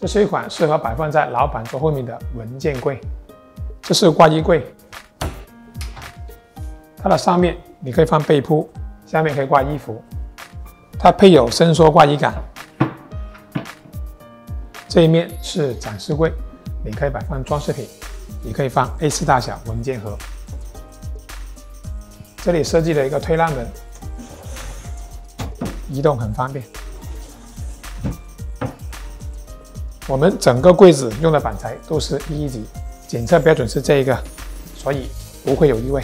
这是一款适合摆放在老板桌后面的文件柜。这是挂衣柜，它的上面你可以放被铺，下面可以挂衣服。它配有伸缩挂衣杆。这一面是展示柜，你可以摆放装饰品，也可以放 A4 大小文件盒。这里设计了一个推拉门，移动很方便。 我们整个柜子用的板材都是110，检测标准是这一个，所以不会有异味。